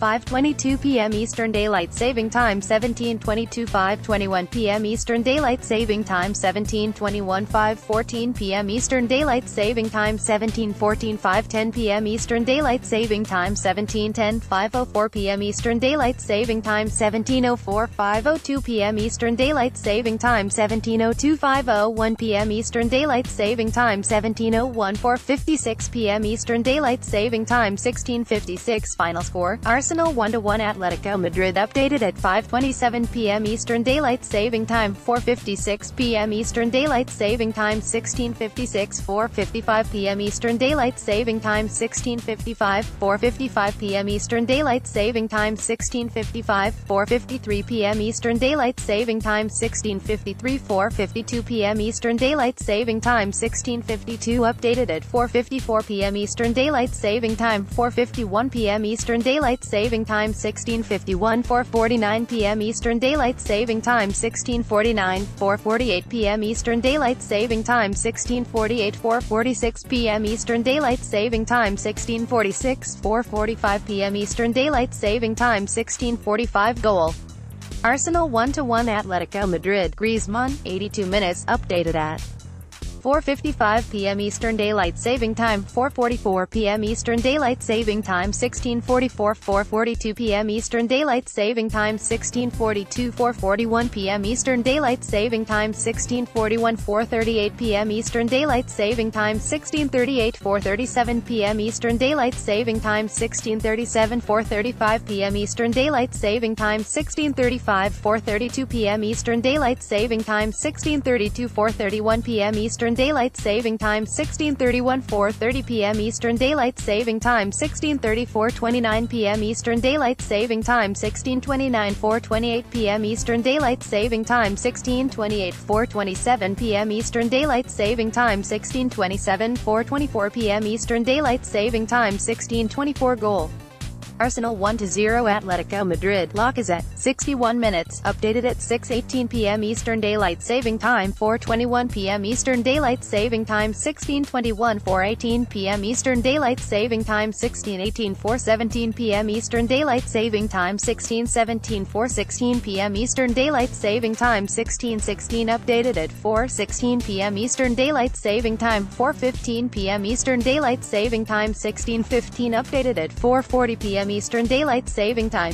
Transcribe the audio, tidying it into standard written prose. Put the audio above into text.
5:22 p.m. Eastern Daylight Saving Time 17:22 5:21 p.m. Eastern Daylight Saving Time 17:21 5:14 p.m. Eastern Daylight Saving Time 17:14 5:10 p.m. Eastern Daylight Saving Time 17:10 5:04 p.m. Eastern Daylight Saving Time 17:04 5:02 p.m. Eastern Daylight Saving Time 17:02 5:01 p.m. Eastern Daylight Saving Time 17:01 4:56 p.m. Eastern Daylight Saving Time 16:56 Final score, Arsenal 1-1 Atlético Madrid. Updated at 5:27 p.m. Eastern Daylight Saving Time 4:56 p.m. Eastern Daylight Saving Time 16:56 4:55 p.m. Eastern Daylight Saving Time 16:55 4:55 p.m. Eastern Daylight Saving Time 16:55 4:53 p.m. Eastern Daylight Saving Time 16:53 4:52 p.m. Eastern Daylight Saving Time 16:52 Updated at 4:54 p.m. Eastern Daylight Saving Time 4:51 p.m. Eastern Daylight Saving Time 16:51 4:49 p.m. Eastern Daylight Saving Time 16:49 4:48 p.m. Eastern Daylight Saving Time 16:48 4:46 p.m. Eastern Daylight Saving Time 16:46 4:45 p.m. Eastern Daylight Saving Time 16:45 Goal, Arsenal 1-1 Atlético Madrid. Griezmann, 82 minutes. Updated at 4:55 p.m. Eastern Daylight Saving Time 4:44 p.m. Eastern Daylight Saving Time 16:44 4:42 p.m. Eastern Daylight Saving Time 16:42 4:41 p.m. Eastern Daylight Saving Time 16:41 4:38 p.m. Eastern Daylight Saving Time 16:38 4:37 p.m. Eastern Daylight Saving Time 16:37 4:35 p.m. Eastern Daylight Saving Time 16:35 4:32 p.m. Eastern Daylight Saving Time 16:32 4:31 p.m. Eastern Daylight Saving Time 16:31 4:30 p.m. Eastern Daylight Saving Time 16:34 4:29 p.m. Eastern Daylight Saving Time 16:29 4:28 p.m. Eastern Daylight Saving Time 16:28 4:27 p.m. Eastern Daylight Saving Time 16:27 4:24 p.m. Eastern Daylight Saving Time 16:24 Goal, Arsenal 1-0 Atlético Madrid. Lacazette, 61 minutes. Updated at 6:18 p.m. Eastern Daylight Saving Time 4:21 p.m. Eastern Daylight Saving Time 16:21 4:18 p.m. Eastern Daylight Saving Time 16:18 4:17 p.m. Eastern Daylight Saving Time 16:17 4:16 p.m. Eastern Daylight Saving Time 16:16 Updated at 4:16 p.m. Eastern Daylight Saving Time 4:15 p.m. Eastern Daylight Saving Time 16:15 Updated at 4:40 p.m. Eastern Daylight Saving Time